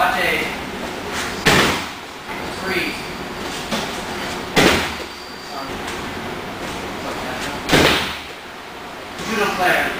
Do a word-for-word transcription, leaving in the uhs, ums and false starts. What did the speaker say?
Mate, three. Judo player.